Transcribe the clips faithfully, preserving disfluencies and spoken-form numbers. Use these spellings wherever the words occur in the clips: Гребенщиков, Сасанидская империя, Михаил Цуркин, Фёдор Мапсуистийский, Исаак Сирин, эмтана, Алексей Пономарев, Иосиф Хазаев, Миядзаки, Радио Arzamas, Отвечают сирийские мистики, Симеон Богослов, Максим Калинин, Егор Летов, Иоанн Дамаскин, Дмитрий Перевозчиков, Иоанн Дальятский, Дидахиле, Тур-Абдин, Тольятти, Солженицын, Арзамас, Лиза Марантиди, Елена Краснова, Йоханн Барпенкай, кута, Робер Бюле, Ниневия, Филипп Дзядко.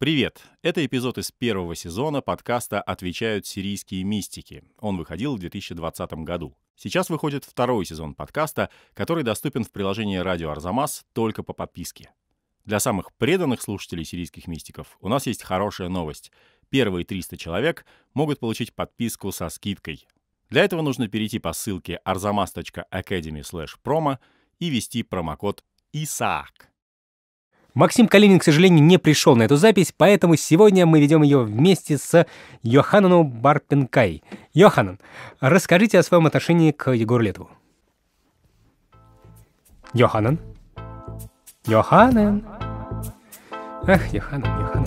Привет! Это эпизод из первого сезона подкаста «Отвечают сирийские мистики». Он выходил в две тысячи двадцатом году. Сейчас выходит второй сезон подкаста, который доступен в приложении «Радио Arzamas» только по подписке. Для самых преданных слушателей сирийских мистиков у нас есть хорошая новость. Первые триста человек могут получить подписку со скидкой. Для этого нужно перейти по ссылке arzamas точка academy слэш promo и ввести промокод «Исаак». Максим Калинин, к сожалению, не пришел на эту запись, поэтому сегодня мы ведем ее вместе с Йоханном Барпенкай. Йоханн, расскажите о своем отношении к Егору Летову. Йоханн? Йоханн? Ах, Йоханн, Йоханн.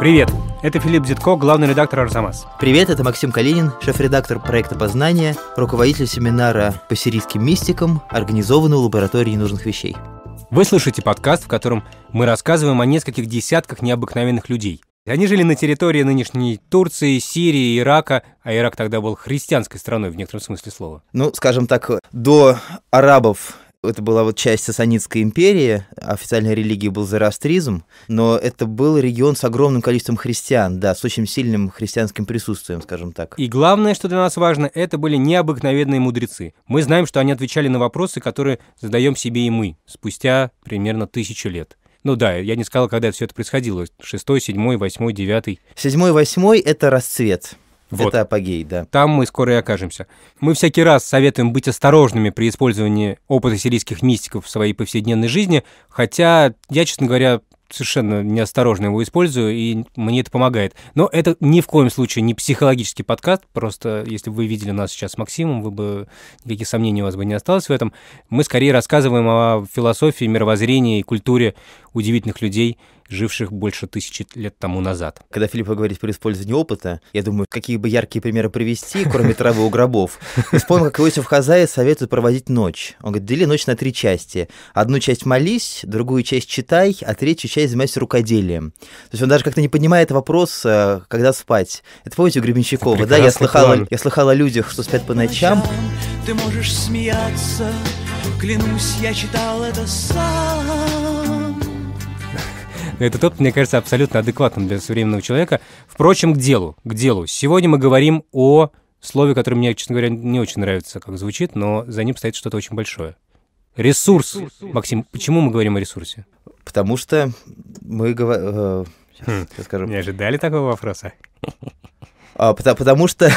Привет, это Филипп Дзядко, главный редактор Арзамас. Привет, это Максим Калинин, шеф-редактор проекта «Познание», руководитель семинара по сирийским мистикам, организованного лабораторией нужных вещей. Вы слушаете подкаст, в котором мы рассказываем о нескольких десятках необыкновенных людей. Они жили на территории нынешней Турции, Сирии, Ирака, а Ирак тогда был христианской страной в некотором смысле слова. Ну, скажем так, до арабов это была вот часть Сасанидской империи, официальной религией был зороастризм, но это был регион с огромным количеством христиан, да, с очень сильным христианским присутствием, скажем так. И главное, что для нас важно, это были необыкновенные мудрецы. Мы знаем, что они отвечали на вопросы, которые задаем себе и мы, спустя примерно тысячу лет. Ну да, я не сказал, когда все это происходило. Шестой, седьмой, восьмой, девятый. Седьмой, восьмой – это расцвет. Вот. Это апогей, да. Там мы скоро и окажемся. Мы всякий раз советуем быть осторожными при использовании опыта сирийских мистиков в своей повседневной жизни, хотя я, честно говоря, совершенно неосторожно его использую, и мне это помогает. Но это ни в коем случае не психологический подкаст, просто если бы вы видели нас сейчас с Максимом, вы бы никаких сомнений у вас бы не осталось в этом. Мы скорее рассказываем о философии, мировоззрении и культуре удивительных людей, живших больше тысячи лет тому назад. Когда Филипп говорит про использование опыта, я думаю, какие бы яркие примеры привести, кроме травы у гробов. Я вспомнил, как Иосиф Хазаев советует проводить ночь. Он говорит, дели ночь на три части. Одну часть молись, другую часть читай, а третью часть занимайся рукоделием. То есть он даже как-то не понимает вопрос, когда спать. Это помните у Гребенщикова, да? Я слыхала, я слыхала о людях, что спят по ночам. Ты можешь смеяться, клянусь, я читал это сам. Этот опыт, мне кажется, абсолютно адекватным для современного человека. Впрочем, к делу, к делу. Сегодня мы говорим о слове, которое мне, честно говоря, не очень нравится, как звучит, но за ним стоит что-то очень большое. Ресурс. Максим, почему мы говорим о ресурсе? Потому что мы говорим... Хм, не ожидали такого вопроса? Потому что,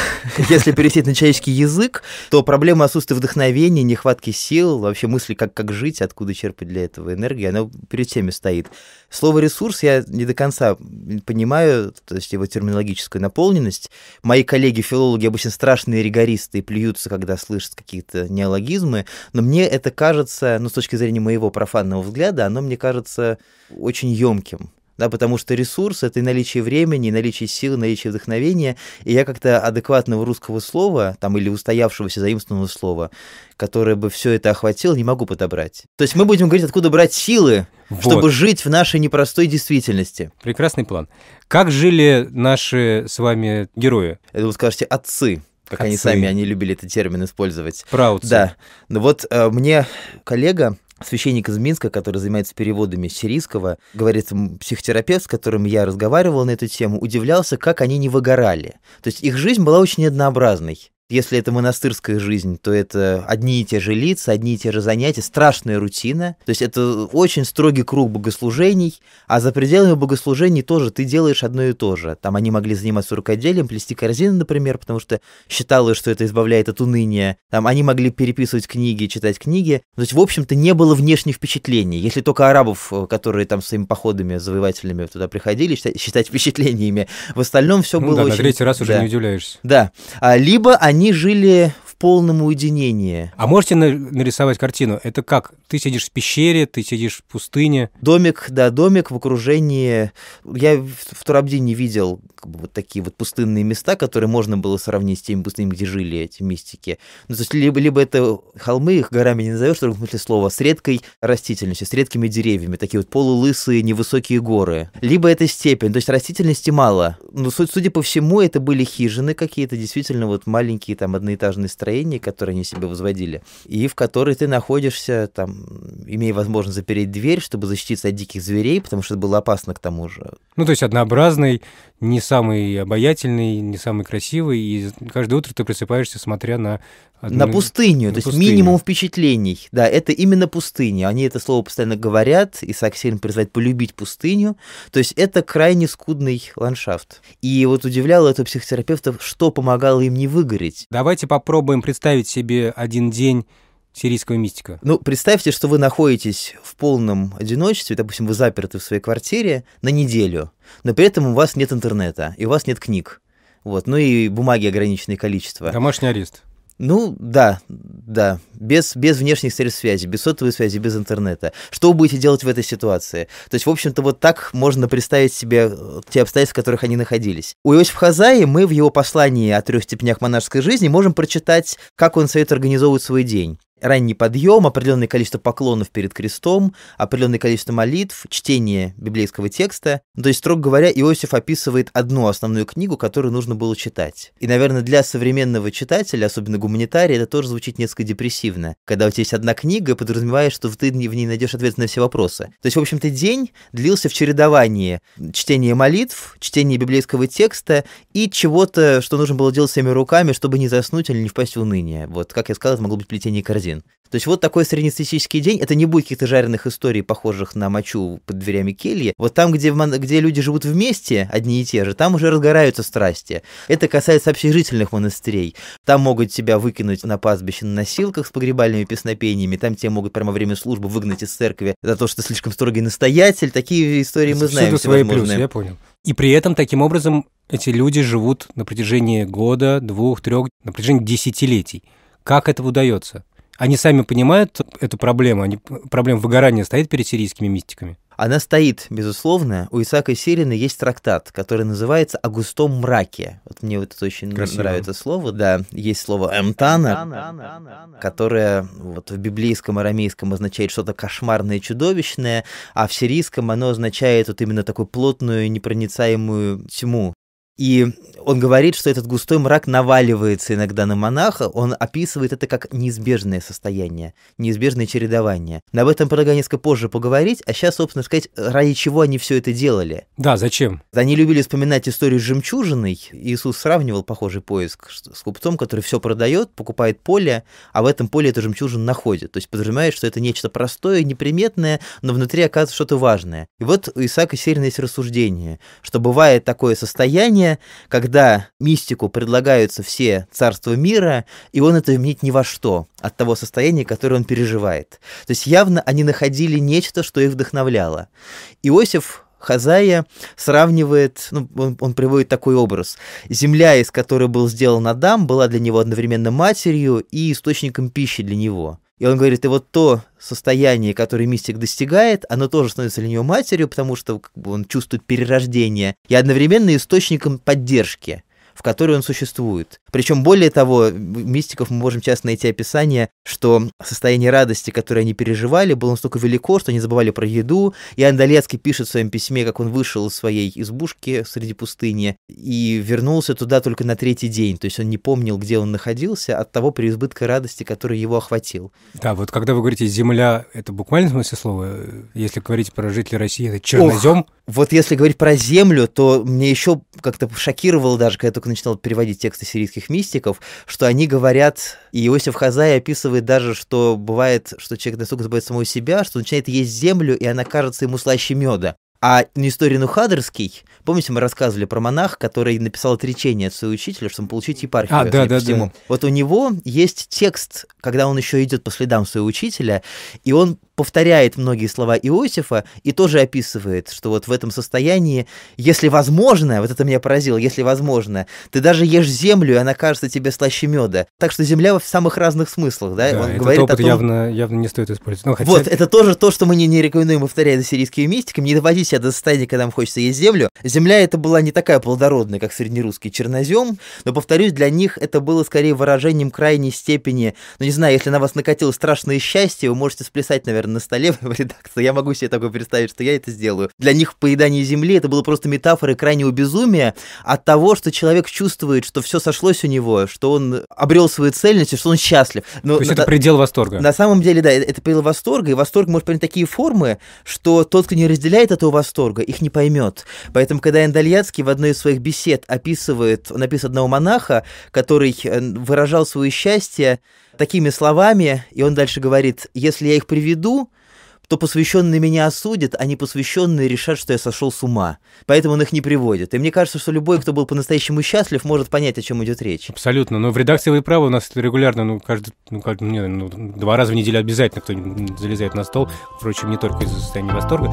если перевести на человеческий язык, то проблема отсутствия вдохновения, нехватки сил, вообще мысли, как, как жить, откуда черпать для этого энергию, она перед всеми стоит. Слово «ресурс» я не до конца понимаю, то есть его терминологическую наполненность. Мои коллеги-филологи обычно страшные ригористы и плюются, когда слышат какие-то неологизмы, но мне это кажется, ну, с точки зрения моего профанного взгляда, оно мне кажется очень ёмким. Да, потому что ресурс – это и наличие времени, и наличие сил, и наличие вдохновения. И я как-то адекватного русского слова там, или устоявшегося заимствованного слова, которое бы все это охватило, не могу подобрать. То есть мы будем говорить, откуда брать силы, вот, чтобы жить в нашей непростой действительности. Прекрасный план. Как жили наши с вами герои? Это вы скажете «отцы». Как отцы. Они сами, они любили этот термин использовать. Праотцы. Да. Ну вот э, мне коллега, священник из Минска, который занимается переводами сирийского, говорит, психотерапевт, с которым я разговаривал на эту тему, удивлялся, как они не выгорали. То есть их жизнь была очень однообразной. Если это монастырская жизнь, то это одни и те же лица, одни и те же занятия, страшная рутина. То есть это очень строгий круг богослужений, а за пределами богослужений тоже ты делаешь одно и то же. Там они могли заниматься рукоделием, плести корзины, например, потому что считалось, что это избавляет от уныния. Там они могли переписывать книги, читать книги. То есть, в общем-то, не было внешних впечатлений. Если только арабов, которые там своими походами, завоевателями туда приходили, считать, считать впечатлениями, в остальном все ну, было да, очень... Да, на третий раз уже да. не удивляешься. Да. А, либо они... Они жили в полном уединении. А можете нарисовать картину? Это как? Ты сидишь в пещере, ты сидишь в пустыне? Домик, да, домик в окружении. Я в Тур-Абдине видел как бы вот такие вот пустынные места, которые можно было сравнить с теми пустынями, где жили эти мистики. Ну, то есть либо, либо это холмы, их горами не назовешь, в другом смысле слова, с редкой растительностью, с редкими деревьями, такие вот полулысые, невысокие горы. Либо это степень, то есть растительности мало. Но, судя по всему, это были хижины какие-то, действительно вот маленькие там одноэтажные строения, которые они себе возводили, и в которые ты находишься, там, имея возможность запереть дверь, чтобы защититься от диких зверей, потому что это было опасно к тому же. Ну, то есть однообразный, не самый обаятельный, не самый красивый, и каждое утро ты просыпаешься, смотря на... Одну... На пустыню, на то пустыню. Есть минимум впечатлений. Да, это именно пустыня. Они это слово постоянно говорят, Исаак Сирин призывает полюбить пустыню. То есть это крайне скудный ландшафт. И вот удивляло это психотерапевтов, что помогало им не выгореть. Давайте попробуем представить себе один день сирийского мистика. Ну, представьте, что вы находитесь в полном одиночестве, допустим, вы заперты в своей квартире на неделю, но при этом у вас нет интернета, и у вас нет книг. Вот, ну и бумаги ограниченное количество. Домашний арест. Ну, да, да, без, без внешних средств связи, без сотовой связи, без интернета. Что вы будете делать в этой ситуации? То есть, в общем-то, вот так можно представить себе те обстоятельства, в которых они находились. У Иосифа Хазаи мы в его послании о трех степенях монашеской жизни можем прочитать, как он советует организовывать свой день. Ранний подъем, определенное количество поклонов перед крестом, определенное количество молитв, чтение библейского текста. То есть, строго говоря, Иосиф описывает одну основную книгу, которую нужно было читать. И, наверное, для современного читателя, особенно гуманитария, это тоже звучит несколько депрессивно. Когда у тебя есть одна книга, подразумеваешь, что ты в ней найдешь ответ на все вопросы. То есть, в общем-то, день длился в чередовании чтения молитв, чтения библейского текста и чего-то, что нужно было делать своими руками, чтобы не заснуть или не впасть в уныние. Вот, как я сказал, это могло быть плетение корзин. То есть вот такой среднестатистический день, это не будет каких-то жареных историй, похожих на мочу под дверями кельи. Вот там, где, где люди живут вместе, одни и те же, там уже разгораются страсти. Это касается общежительных монастырей. Там могут тебя выкинуть на пастбище на носилках с погребальными песнопениями, там тебя могут прямо во время службы выгнать из церкви за то, что ты слишком строгий настоятель. Такие истории мы знаем. Все свои плюсы, я понял. И при этом таким образом эти люди живут на протяжении года, двух, трех, на протяжении десятилетий. Как это удается? Они сами понимают эту проблему? Они, проблема выгорания стоит перед сирийскими мистиками? Она стоит, безусловно. У Исаака Сирина есть трактат, который называется «О густом мраке». Вот мне вот это очень красиво нравится слово. Да, есть слово «эмтана», которое вот в библейском арамейском означает что-то кошмарное, чудовищное, а в сирийском оно означает вот именно такую плотную, непроницаемую тьму. И он говорит, что этот густой мрак наваливается иногда на монаха, он описывает это как неизбежное состояние, неизбежное чередование. Но об этом предлагаю несколько позже поговорить, а сейчас, собственно, сказать, ради чего они все это делали. Да, зачем? Они любили вспоминать историю с жемчужиной. Иисус сравнивал похожий поиск с купцом, который все продает, покупает поле, а в этом поле эту жемчужину находит. То есть подразумевает, что это нечто простое, неприметное, но внутри оказывается что-то важное. И вот у Исаака Сирина есть рассуждение, что бывает такое состояние, когда мистику предлагаются все царства мира, и он это вменит ни во что от того состояния, которое он переживает. То есть явно они находили нечто, что их вдохновляло. Иосиф Хазая сравнивает, ну, он, он приводит такой образ. Земля, из которой был сделан Адам, была для него одновременно матерью и источником пищи для него. И он говорит, и вот то состояние, которое мистик достигает, оно тоже становится для него матерью, потому что как бы, он чувствует перерождение, и одновременно источником поддержки, в которой он существует. Причем, более того, мистиков мы можем часто найти описание, что состояние радости, которое они переживали, было настолько велико, что они забывали про еду. Иоанн Дальятский пишет в своем письме, как он вышел из своей избушки среди пустыни и вернулся туда только на третий день. То есть он не помнил, где он находился, от того преизбытка радости, который его охватил. Да, вот когда вы говорите «земля», это буквально в смысле слова? Если говорить про жителей России, это чернозем? Ох, вот если говорить про землю, то мне еще как-то шокировало даже, когда я только начинал переводить тексты сирийских мистиков, что они говорят, и Иосиф Хазай описывает даже, что бывает, что человек настолько забывает самого себя, что начинает есть землю, и она кажется ему слаще меда. А на истории Нухадерский, помните, мы рассказывали про монаха, который написал отречение от своего учителя, чтобы получить епархию. А, да, да, да. Вот у него есть текст, когда он еще идет по следам своего учителя, и он повторяет многие слова Иосифа и тоже описывает, что вот в этом состоянии, если возможно, вот это меня поразило, если возможно, ты даже ешь землю, и она кажется тебе слаще меда. Так что земля в самых разных смыслах, да? да Он этот говорит опыт о том... явно, явно не стоит использовать. Но хотя... Вот, это тоже то, что мы не, не рекомендуем повторять за сирийскими мистиками. Не доводить себя до состояния, когда нам хочется есть землю. Земля это была не такая плодородная, как среднерусский чернозем, но, повторюсь, для них это было скорее выражением крайней степени. Ну, не знаю, если на вас накатило страшное счастье, вы можете сплясать, наверное, на столе в редакции. Я могу себе такое представить, что я это сделаю. Для них поедание земли это было просто метафорой крайнего безумия от того, что человек чувствует, что все сошлось у него, что он обрел свою цельность и что он счастлив. Но, То есть это та... предел восторга. На самом деле, да, это предел восторга, и восторг может принять такие формы, что тот, кто не разделяет этого восторга, их не поймет. Поэтому, когда Иоанн Дальятский в одной из своих бесед описывает, он описывает одного монаха, который выражал свое счастье такими словами, и он дальше говорит: «Если я их приведу, то посвященные меня осудят, а непосвященные решат, что я сошел с ума». Поэтому он их не приводит. И мне кажется, что любой, кто был по-настоящему счастлив, может понять, о чем идет речь. Абсолютно. Но в редакции «Вы правы» у нас регулярно, ну, каждый, ну, каждый, не, ну два раза в неделю обязательно кто-нибудь залезает на стол. Впрочем, не только из-за состояния восторга.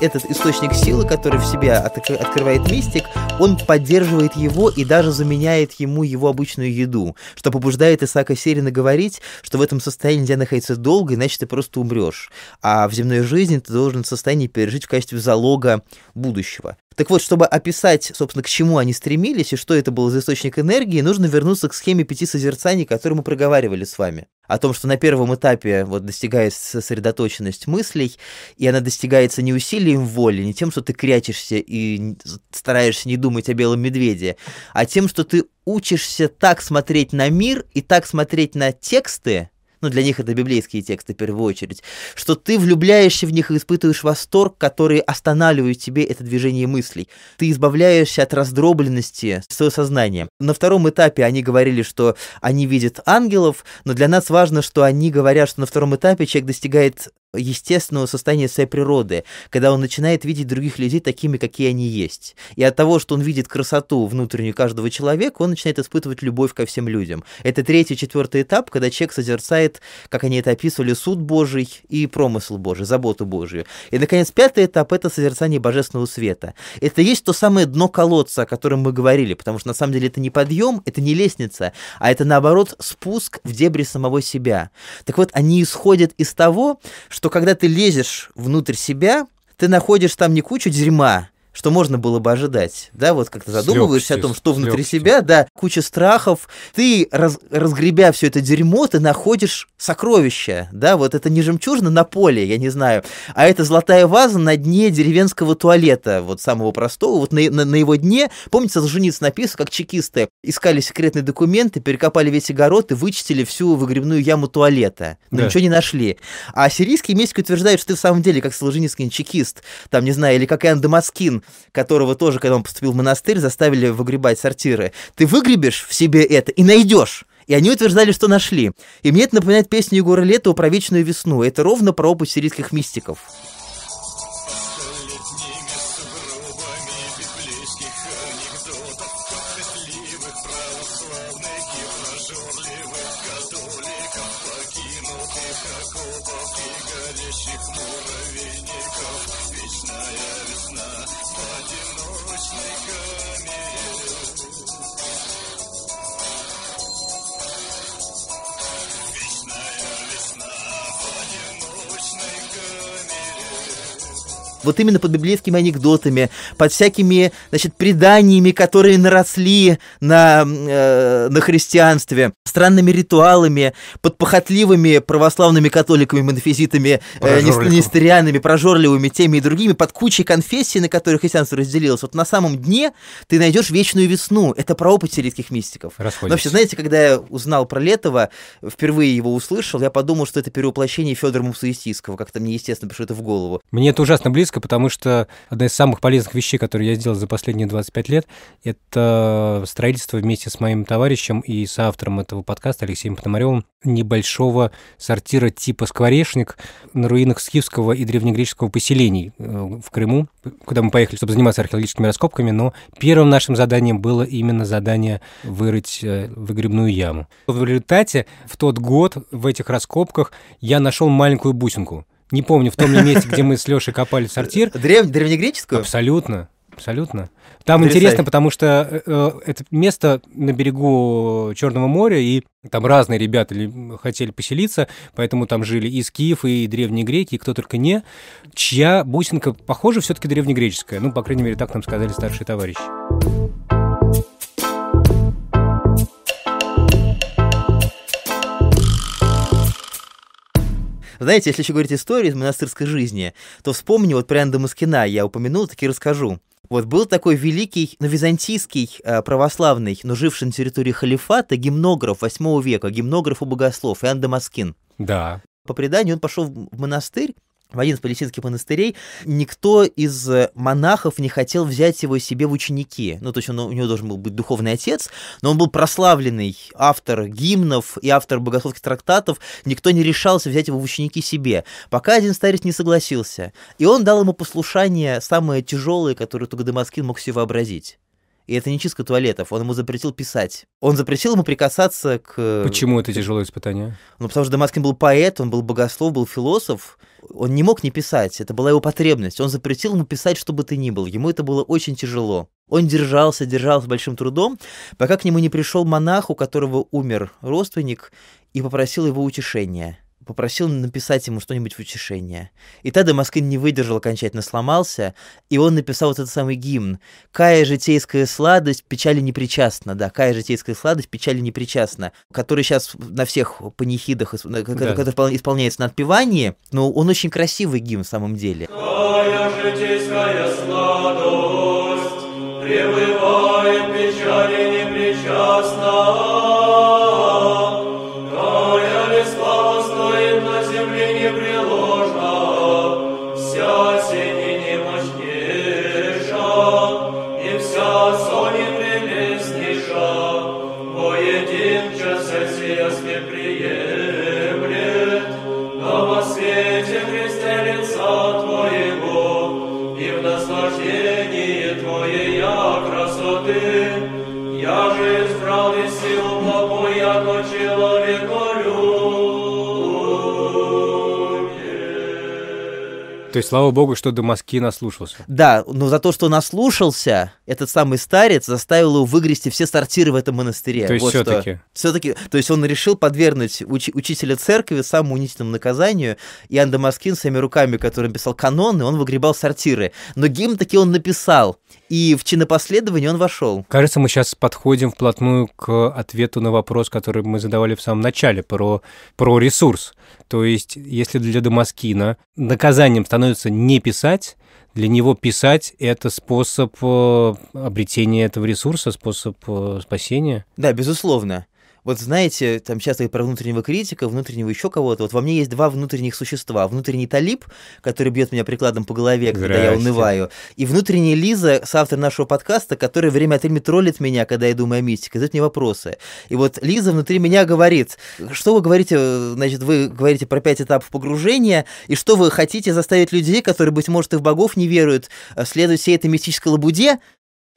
Этот источник силы, который в себе открывает мистик, он поддерживает его и даже заменяет ему его обычную еду, что побуждает Исаака Сирина говорить, что в этом состоянии нельзя находиться долго, иначе ты просто умрешь. А в земной жизни ты должен состояние пережить в качестве залога будущего. Так вот, чтобы описать, собственно, к чему они стремились и что это было за источник энергии, нужно вернуться к схеме пяти созерцаний, которую мы проговаривали с вами. О том, что на первом этапе вот, достигается сосредоточенность мыслей, и она достигается не усилием воли, не тем, что ты крячешься и стараешься не думать о белом медведе, а тем, что ты учишься так смотреть на мир и так смотреть на тексты, ну, для них это библейские тексты в первую очередь, что ты влюбляешься в них и испытываешь восторг, который останавливает тебе это движение мыслей. Ты избавляешься от раздробленности своего сознания. На втором этапе они говорили, что они видят ангелов, но для нас важно, что они говорят, что на втором этапе человек достигает естественного состояния своей природы, когда он начинает видеть других людей такими, какие они есть. И от того, что он видит красоту внутреннюю каждого человека, он начинает испытывать любовь ко всем людям. Это третий, четвертый этап, когда человек созерцает, как они это описывали, суд Божий и промысл Божий, заботу Божию. И, наконец, пятый этап — это созерцание божественного света. Это и есть то самое дно колодца, о котором мы говорили, потому что, на самом деле, это не подъем, это не лестница, а это, наоборот, спуск в дебри самого себя. Так вот, они исходят из того, что что когда ты лезешь внутрь себя, ты находишь там не кучу дерьма, что можно было бы ожидать, да, вот как-то задумываешься о том, что внутри себя, да, куча страхов, ты, раз, разгребя все это дерьмо, ты находишь сокровища, да, вот это не жемчужина на поле, я не знаю, а это золотая ваза на дне деревенского туалета, вот самого простого, вот на, на, на его дне, помните, Солженицын написал, как чекисты искали секретные документы, перекопали весь огород и вычистили всю выгребную яму туалета, но да. ничего не нашли, а сирийские мистики утверждают, что ты в самом деле, как Солженицын, чекист, там, не знаю, или как Иоанн Дамаскин, которого тоже, когда он поступил в монастырь, заставили выгребать сортиры. Ты выгребешь в себе это и найдешь. И они утверждали, что нашли. И мне это напоминает песню Егора Летова про вечную весну. Это ровно про опыт сирийских мистиков. Вот именно под библейскими анекдотами, под всякими, значит, преданиями, которые наросли на, э, на христианстве, странными ритуалами, под похотливыми православными католиками, монофизитами, э, нестерианами, прожорливыми теми и другими, под кучей конфессий, на которых христианство разделилось. Вот на самом дне ты найдешь вечную весну. Это про опыт сирийских мистиков. Но вообще, знаете, когда я узнал про Летова, впервые его услышал, я подумал, что это перевоплощение Фёдора Мапсуистийского. Как-то мне, естественно, пришло это в голову. Мне это ужасно близко. близко, потому что одна из самых полезных вещей, которые я сделал за последние двадцать пять лет, это строительство вместе с моим товарищем и соавтором этого подкаста Алексеем Пономаревым небольшого сортира типа «Скворечник» на руинах скифского и древнегреческого поселений в Крыму, куда мы поехали, чтобы заниматься археологическими раскопками, но первым нашим заданием было именно задание вырыть выгребную яму. В результате в тот год в этих раскопках я нашел маленькую бусинку. Не помню, в том ли месте, где мы с Лешей копали сортир. Древ... Древнегреческую? Абсолютно. Абсолютно. Там Трясай. Интересно, потому что э, это место на берегу Черного моря, и там разные ребята хотели поселиться, поэтому там жили и скифы, и древние греки, и кто только не. Чья бусинка, похоже, все-таки древнегреческая. Ну, по крайней мере, так нам сказали старшие товарищи. Знаете, если еще говорить историю из монастырской жизни, то вспомни, вот про Иоанна Дамаскина я упомянул, так и расскажу. Вот был такой великий, ну, византийский э, православный, но живший на территории халифата, гимнограф восьмого века, гимнограф и богослов Иоанн Дамаскин. Да. По преданию, он пошел в монастырь, в один из палестинских монастырей. Никто из монахов не хотел взять его себе в ученики. Ну, то есть он, у него должен был быть духовный отец, но он был прославленный автор гимнов и автор богословских трактатов. Никто не решался взять его в ученики себе, пока один старец не согласился. И он дал ему послушание самое тяжелое, которое только Дамаскин мог себе вообразить. И это не чистка туалетов, он ему запретил писать. Он запретил ему прикасаться к... Почему это тяжелое испытание? Ну, потому что Дамаскин был поэт, он был богослов, был философ. Он не мог не писать, это была его потребность. Он запретил ему писать, что бы то ни было. Ему это было очень тяжело. Он держался, держался большим трудом, пока к нему не пришел монах, у которого умер родственник, и попросил его утешения. Попросил написать ему что-нибудь в утешение. И тогда Дамаскин не выдержал, окончательно сломался, и он написал вот этот самый гимн. «Кая житейская сладость, печали непричастна». Да, «Кая житейская сладость, печали непричастна», который сейчас на всех панихидах, да, который исполняется на отпевании, но он очень красивый гимн в самом деле. «Кая житейская сладость, пребывает печали непричастна». То есть, слава богу, что Дамаскин наслушался. Да, но за то, что наслушался, этот самый старец заставил его выгрести все сортиры в этом монастыре. То есть, вот все-таки. Все-таки. То есть, он решил подвергнуть уч- учителя церкви самому унизительному наказанию. Иоанн Дамаскин своими руками, которым писал каноны, он выгребал сортиры. Но гимн таки он написал, и в чинопоследование он вошел. Кажется, мы сейчас подходим вплотную к ответу на вопрос, который мы задавали в самом начале, про, про ресурс. То есть, если для Дамаскина наказанием становится не писать, для него писать — это способ обретения этого ресурса, способ спасения. Да, безусловно. Вот знаете, там часто про внутреннего критика, внутреннего еще кого-то. Вот во мне есть два внутренних существа. Внутренний Талиб, который бьет меня прикладом по голове, когда Здрасте. Я унываю. И внутренняя Лиза, соавтор нашего подкаста, которая время от времени троллит меня, когда я думаю о мистике, задает мне вопросы. И вот Лиза внутри меня говорит, что вы говорите, значит, вы говорите про пять этапов погружения, и что вы хотите заставить людей, которые, быть может, и в богов не веруют, следуют всей этой мистической лабуде.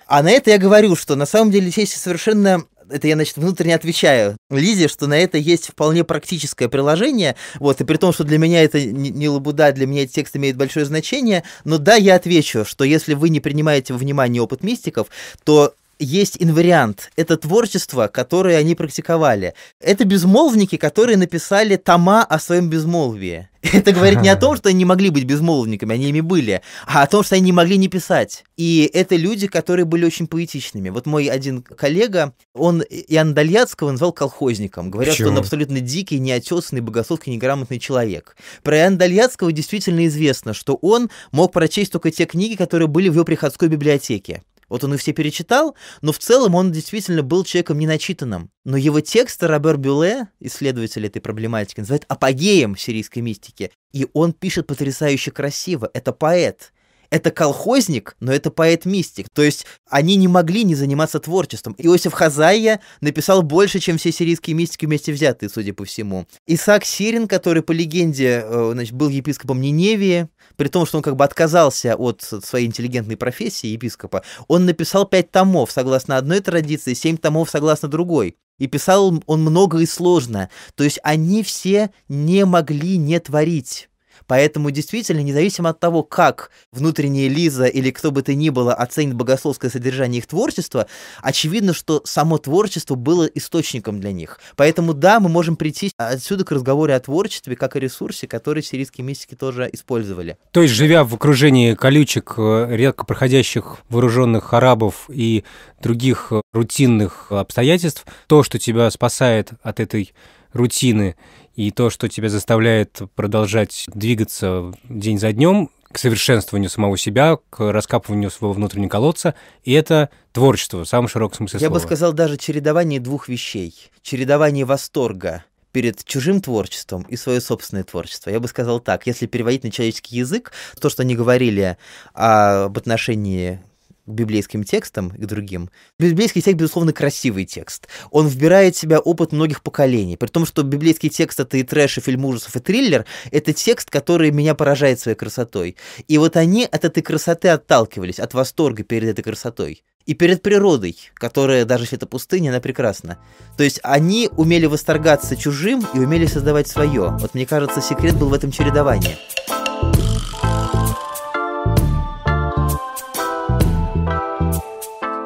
А на это я говорю, что на самом деле здесь совершенно... Это я, значит, внутренне отвечаю Лизе, что на это есть вполне практическое приложение, вот, и при том, что для меня это не лабуда, для меня этот текст имеет большое значение, но да, я отвечу, что если вы не принимаете во внимание опыт мистиков, то есть инвариант, это творчество, которое они практиковали, это безмолвники, которые написали тома о своем безмолвии. Это говорит не о том, что они не могли быть безмолвниками, они ими были, а о том, что они не могли не писать. И это люди, которые были очень поэтичными. Вот мой один коллега, он Иоанна Дальятского назвал колхозником. Говорят, Почему? Что он абсолютно дикий, неотесанный, богословский, неграмотный человек. Про Иоанна Дальятского действительно известно, что он мог прочесть только те книги, которые были в его приходской библиотеке. Вот он их все перечитал, но в целом он действительно был человеком неначитанным. Но его тексты Робер Бюле, исследователь этой проблематики, называют апогеем сирийской мистики. И он пишет потрясающе красиво. Это поэт. это колхозник, но это поэт-мистик. То есть они не могли не заниматься творчеством. Иосиф Хазаия написал больше, чем все сирийские мистики вместе взятые, судя по всему. Исаак Сирин, который, по легенде, значит, был епископом Ниневии, при том, что он как бы отказался от своей интеллигентной профессии епископа, он написал пять томов согласно одной традиции, семь томов согласно другой. И писал он много и сложно. То есть они все не могли не творить. Поэтому действительно, независимо от того, как внутренняя Лиза или кто бы то ни было оценит богословское содержание их творчества, очевидно, что само творчество было источником для них. Поэтому да, мы можем прийти отсюда к разговору о творчестве, как о ресурсе, который сирийские мистики тоже использовали. То есть, живя в окружении колючек, редко проходящих вооруженных арабов и других рутинных обстоятельств, то, что тебя спасает от этой рутины, и то, что тебя заставляет продолжать двигаться день за днем к совершенствованию самого себя, к раскапыванию своего внутреннего колодца, и это творчество в самом широком смысле слова. Я бы сказал, даже чередование двух вещей. Чередование восторга перед чужим творчеством и свое собственное творчество. Я бы сказал так, если переводить на человеческий язык, то, что они говорили об отношении к библейским текстам и к другим. Библейский текст, безусловно, красивый текст. Он вбирает в себя опыт многих поколений. При том, что библейский текст — это и трэш, и фильм ужасов, и триллер, это текст, который меня поражает своей красотой. И вот они от этой красоты отталкивались, от восторга перед этой красотой. И перед природой, которая, даже если это пустыня, она прекрасна. То есть они умели восторгаться чужим и умели создавать свое. Вот мне кажется, секрет был в этом чередовании.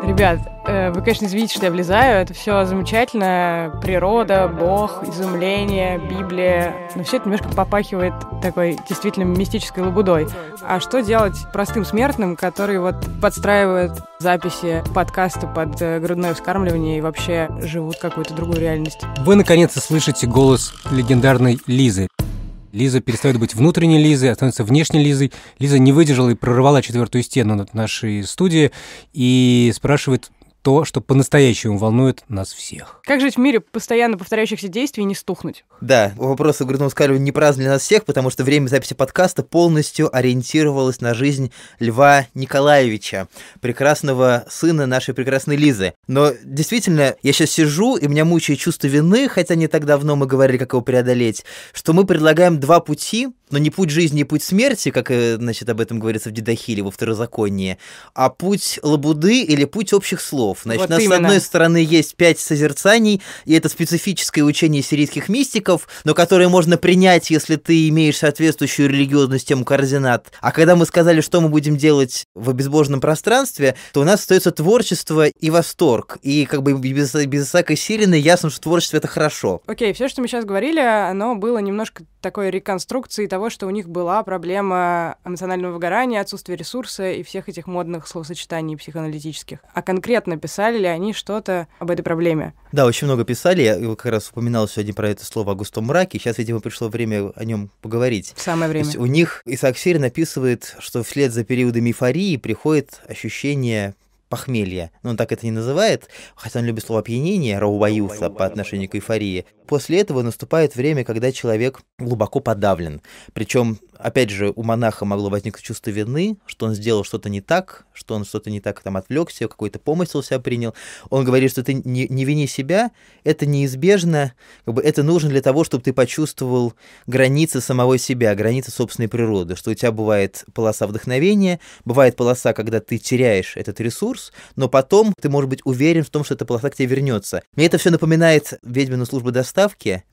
Ребят, вы, конечно, извините, что я влезаю, это все замечательно, природа, Бог, изумление, Библия, но все это немножко попахивает такой действительно мистической лабудой. А что делать простым смертным, который вот подстраивает записи подкаста под грудное вскармливание и вообще живут какую-то другую реальность? Вы, наконец-то, слышите голос легендарной Лизы. Лиза перестает быть внутренней Лизой, а становится внешней Лизой. Лиза не выдержала и прорвала четвертую стену над нашей студией и спрашивает то, что по-настоящему волнует нас всех. Как жить в мире постоянно повторяющихся действий и не стухнуть? Да, вопрос о грудном вскармливании не праздновали нас всех, потому что время записи подкаста полностью ориентировалось на жизнь Льва Николаевича, прекрасного сына нашей прекрасной Лизы. Но действительно, я сейчас сижу, и меня мучает чувство вины, хотя не так давно мы говорили, как его преодолеть, что мы предлагаем два пути, но не путь жизни и путь смерти, как, значит, об этом говорится в Дидахиле во Второзаконии, а путь лабуды или путь общих слов. Значит, вот у нас, именно. С одной стороны, есть пять созерцаний, и это специфическое учение сирийских мистиков, но которое можно принять, если ты имеешь соответствующую религиозную систему координат. А когда мы сказали, что мы будем делать в безбожном пространстве, то у нас остается творчество и восторг. И как бы без, без Исаака Сирина ясно, что творчество — это хорошо. Окей, все, что мы сейчас говорили, оно было немножко такой реконструкцией того, что у них была проблема эмоционального выгорания, отсутствия ресурса и всех этих модных словосочетаний психоаналитических. А конкретно писали ли они что-то об этой проблеме? Да, очень много писали. Я как раз упоминал сегодня про это слово о густом мраке. Сейчас, видимо, пришло время о нем поговорить. Самое время. То есть у них Исаак Сирин описывает, что вслед за периодами эйфории приходит ощущение похмелья. Но он так это не называет, хотя он любит слово опьянение, раубаюса по отношению к эйфории. После этого наступает время, когда человек глубоко подавлен. Причем, опять же, у монаха могло возникнуть чувство вины, что он сделал что-то не так, что он что-то не так там отвлекся, какой-то помысел себя принял. Он говорит, что ты не, не вини себя, это неизбежно, как бы это нужно для того, чтобы ты почувствовал границы самого себя, границы собственной природы, что у тебя бывает полоса вдохновения, бывает полоса, когда ты теряешь этот ресурс, но потом ты можешь быть уверен в том, что эта полоса к тебе вернется. Мне это все напоминает ведьмину службу доставки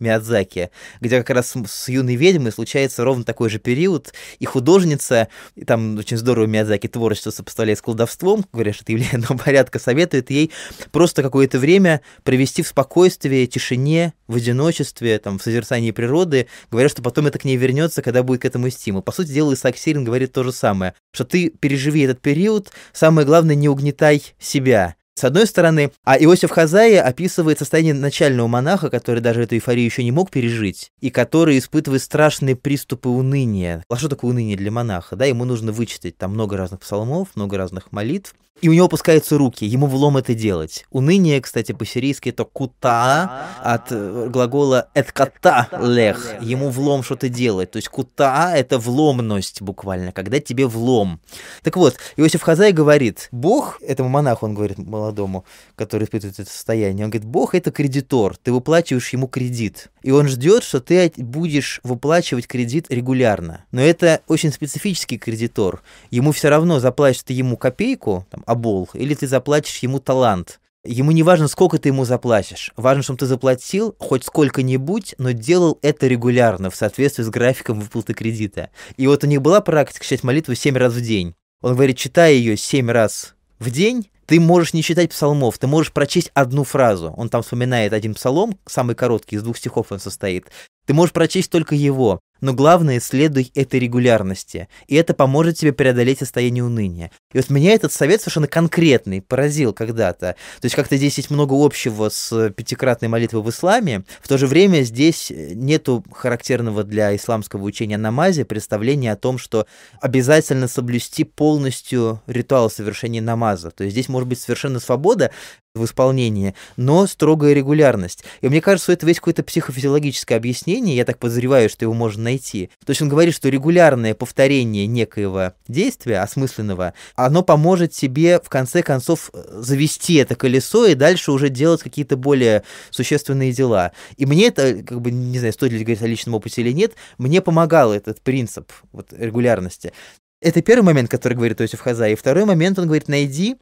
Миядзаки, где как раз с юной ведьмой случается ровно такой же период, и художница, и там очень здорово Миядзаки творчество сопоставляет с колдовством, говорят, что это явление одного порядка, советует ей просто какое-то время провести в спокойствии, тишине, в одиночестве, там, в созерцании природы, говорят, что потом это к ней вернется, когда будет к этому стимул. По сути дела, Исаак Сирин говорит то же самое, что ты переживи этот период, самое главное, не угнетай себя. с одной стороны, а Иосиф Хазаи описывает состояние начального монаха, который даже эту эйфорию еще не мог пережить, и который испытывает страшные приступы уныния. А что такое уныние для монаха? Да, ему нужно вычитать там много разных псалмов, много разных молитв, и у него опускаются руки, ему влом это делать. Уныние, кстати, по-сирийски это кута, от глагола этката лех, ему влом что-то делать. То есть кута — это вломность буквально, когда тебе влом. Так вот, Иосиф Хазаи говорит, Бог, этому монаху он говорит, молодому, который испытывает это состояние. Он говорит, Бог — это кредитор, ты выплачиваешь ему кредит. И он ждет, что ты будешь выплачивать кредит регулярно. Но это очень специфический кредитор. Ему все равно, заплатишь ты ему копейку, там, обол, или ты заплатишь ему талант. Ему не важно, сколько ты ему заплатишь. Важно, чтобы ты заплатил хоть сколько-нибудь, но делал это регулярно в соответствии с графиком выплаты кредита. И вот у них была практика читать молитву семь раз в день. Он говорит, читай ее семь раз в день. Ты можешь не читать псалмов, ты можешь прочесть одну фразу. Он там вспоминает один псалом, самый короткий, из двух стихов он состоит. Ты можешь прочесть только его, но главное, следуй этой регулярности, и это поможет тебе преодолеть состояние уныния. И вот меня этот совет совершенно конкретный поразил когда-то. То есть как-то здесь есть много общего с пятикратной молитвой в исламе, в то же время здесь нету характерного для исламского учения намазе представления о том, что обязательно соблюсти полностью ритуал совершения намаза. То есть здесь может быть совершенно свобода в исполнении, но строгая регулярность. И мне кажется, что это весь какое-то психофизиологическое объяснение, я так подозреваю, что его можно найти. То есть он говорит, что регулярное повторение некоего действия, осмысленного, оно поможет тебе, в конце концов, завести это колесо и дальше уже делать какие-то более существенные дела. И мне это, как бы, не знаю, стоит ли говорить о личном опыте или нет, мне помогал этот принцип вот, регулярности. Это первый момент, который говорит Иосиф Хазаи. И второй момент, он говорит, найди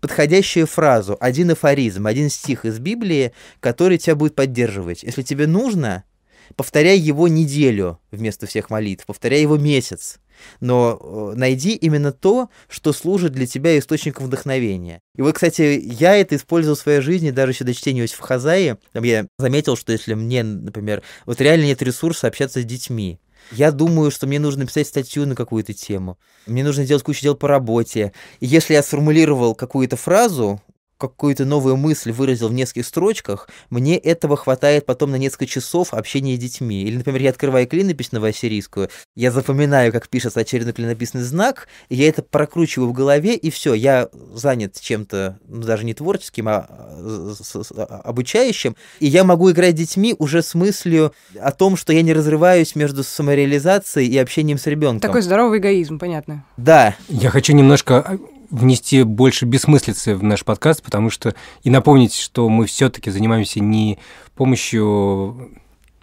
подходящую фразу, один афоризм, один стих из Библии, который тебя будет поддерживать. Если тебе нужно, повторяй его неделю вместо всех молитв, повторяй его месяц. Но найди именно то, что служит для тебя источником вдохновения. И вот, кстати, я это использовал в своей жизни, даже еще до чтения Иосифа Хазаи. Там я заметил, что если мне, например, вот реально нет ресурса общаться с детьми, я думаю, что мне нужно написать статью на какую-то тему, мне нужно делать кучу дел по работе. И если я сформулировал какую-то фразу, какую-то новую мысль выразил в нескольких строчках, мне этого хватает потом на несколько часов общения с детьми. Или, например, я открываю клинопись новоассирийскую, я запоминаю, как пишется очередной клинописный знак, я это прокручиваю в голове, и все, я занят чем-то, ну, даже не творческим, а обучающим, и я могу играть с детьми уже с мыслью о том, что я не разрываюсь между самореализацией и общением с ребенком. Такой здоровый эгоизм, понятно. Да. Я хочу немножко внести больше бессмыслицы в наш подкаст, потому что и напомнить, что мы все-таки занимаемся не помощью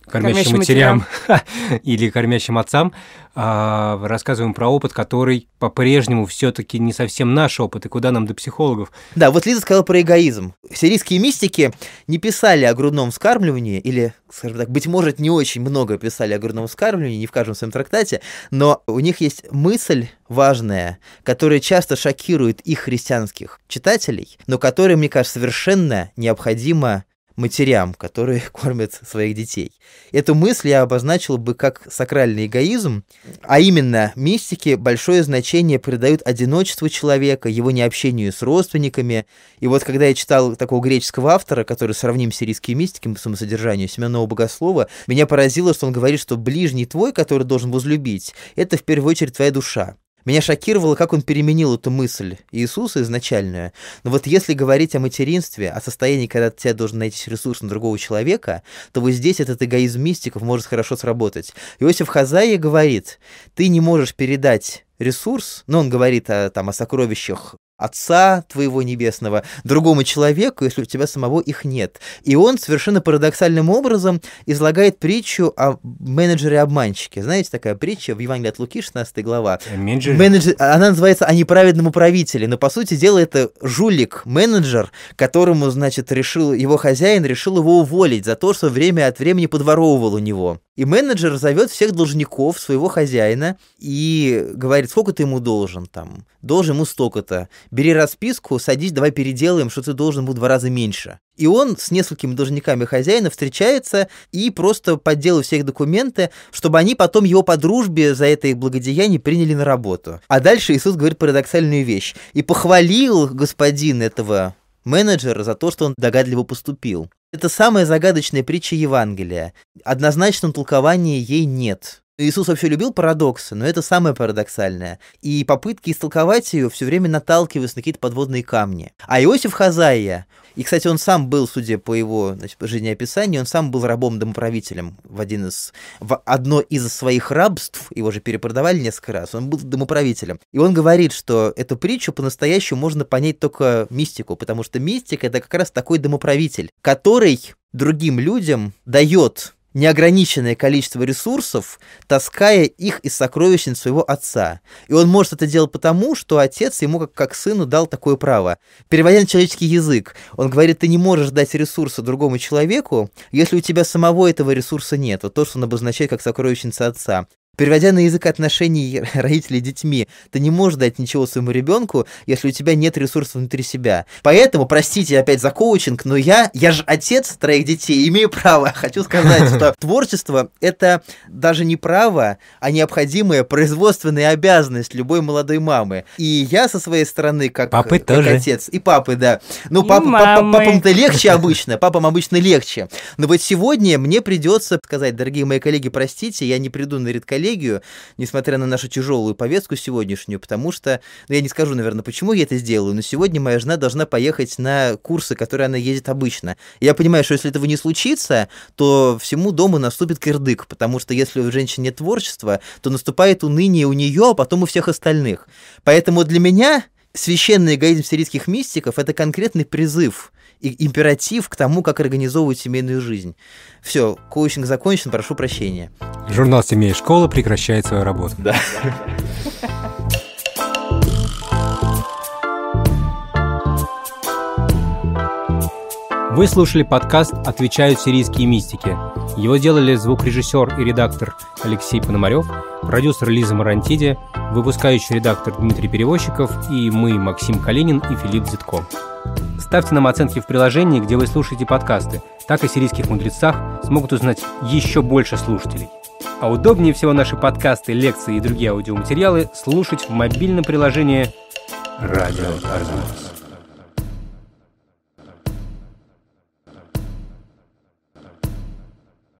кормящим, кормящим матерям, матерям. или кормящим отцам, а рассказываем про опыт, который по-прежнему все-таки не совсем наш опыт, и куда нам до психологов. Да, вот Лиза сказала про эгоизм. Сирийские мистики не писали о грудном вскармливании, или, скажем так, быть может, не очень много писали о грудном вскармливании, не в каждом своем трактате, но у них есть мысль важная, которая часто шокирует их христианских читателей, но которая, мне кажется, совершенно необходима матерям, которые кормят своих детей. Эту мысль я обозначил бы как сакральный эгоизм, а именно мистики большое значение придают одиночеству человека, его необщению с родственниками. И вот когда я читал такого греческого автора, который сравним с сирийскими мистиками по самосодержанию, Симеона Богослова, меня поразило, что он говорит, что ближний твой, который должен возлюбить, это в первую очередь твоя душа. Меня шокировало, как он переменил эту мысль Иисуса изначальную. Но вот если говорить о материнстве, о состоянии, когда у тебя должен найти ресурс на другого человека, то вот здесь этот эгоизм мистиков может хорошо сработать. Иосиф Хазаи говорит, ты не можешь передать ресурс, но он говорит о, там, о сокровищах Отца твоего небесного другому человеку, если у тебя самого их нет. И он совершенно парадоксальным образом излагает притчу о менеджере-обманщике. Знаете, такая притча в Евангелии от Луки, шестнадцатая глава. Менеджер. Менеджер, она называется «О неправедном управителе», но, по сути дела, это жулик-менеджер, которому, значит, решил, его хозяин решил его уволить за то, что время от времени подворовывал у него. И менеджер зовет всех должников своего хозяина и говорит, сколько ты ему должен там, должен ему столько-то, бери расписку, садись, давай переделаем, что ты должен был в два раза меньше. И он с несколькими должниками хозяина встречается и просто подделывает все их документы, чтобы они потом его по дружбе за это их благодеяние приняли на работу. А дальше Иисус говорит парадоксальную вещь. И похвалил господин этого менеджера за то, что он догадливо поступил. Это самая загадочная притча Евангелия. Однозначного толкования ей нет. Иисус вообще любил парадоксы, но это самое парадоксальное. И попытки истолковать ее все время наталкиваются на какие-то подводные камни. А Иосиф Хазаия, и, кстати, он сам был, судя по его значит, жизнеописанию, он сам был рабом-домоправителем в, один из, в одно из своих рабств, его же перепродавали несколько раз, он был домоправителем. И он говорит, что эту притчу по-настоящему можно понять только мистику, потому что мистик — это как раз такой домоправитель, который другим людям дает неограниченное количество ресурсов, таская их из сокровищниц своего отца. И он может это делать потому, что отец ему как, как сыну дал такое право. Переводя на человеческий язык, он говорит, ты не можешь дать ресурса другому человеку, если у тебя самого этого ресурса нет. Вот то, что он обозначает как сокровищница отца. Переводя на язык отношений родителей с детьми, ты не можешь дать ничего своему ребенку, если у тебя нет ресурсов внутри себя. Поэтому, простите опять за коучинг, но я, я же отец троих детей, имею право. Хочу сказать, что творчество – это даже не право, а необходимая производственная обязанность любой молодой мамы. И я со своей стороны, как, папы как тоже. Отец, и папы, да. Ну, пап, пап, папам-то легче обычно, папам обычно легче. Но вот сегодня мне придется сказать, дорогие мои коллеги, простите, я не приду на редколлегию, несмотря на нашу тяжелую повестку сегодняшнюю, потому что, ну, я не скажу, наверное, почему я это сделаю, но сегодня моя жена должна поехать на курсы, которые она ездит обычно. Я понимаю, что если этого не случится, то всему дому наступит кирдык, потому что если у женщины нет творчества, то наступает уныние у нее, а потом у всех остальных. Поэтому для меня священный эгоизм сирийских мистиков – это конкретный призыв и императив к тому, как организовывать семейную жизнь. Все, коучинг закончен, прошу прощения. Журнал «Семья и школа» прекращает свою работу. Да. Вы слушали подкаст «Отвечают сирийские мистики». Его делали звукорежиссер и редактор Алексей Пономарев, продюсер Лиза Марантиди, выпускающий редактор Дмитрий Перевозчиков и мы, Максим Калинин и Филипп Дзядко. Ставьте нам оценки в приложении, где вы слушаете подкасты. Так о сирийских мудрецах смогут узнать еще больше слушателей. А удобнее всего наши подкасты, лекции и другие аудиоматериалы слушать в мобильном приложении «Радио Arzamas».